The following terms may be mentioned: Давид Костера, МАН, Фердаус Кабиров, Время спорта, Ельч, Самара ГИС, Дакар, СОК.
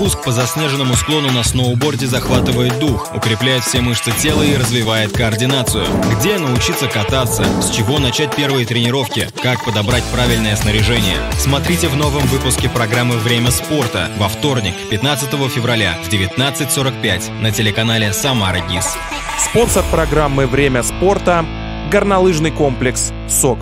Спуск по заснеженному склону на сноуборде захватывает дух, укрепляет все мышцы тела и развивает координацию. Где научиться кататься? С чего начать первые тренировки? Как подобрать правильное снаряжение? Смотрите в новом выпуске программы «Время спорта» во вторник, 15 февраля в 19:45 на телеканале «Самара ГИС». Спонсор программы «Время спорта» – горнолыжный комплекс «СОК».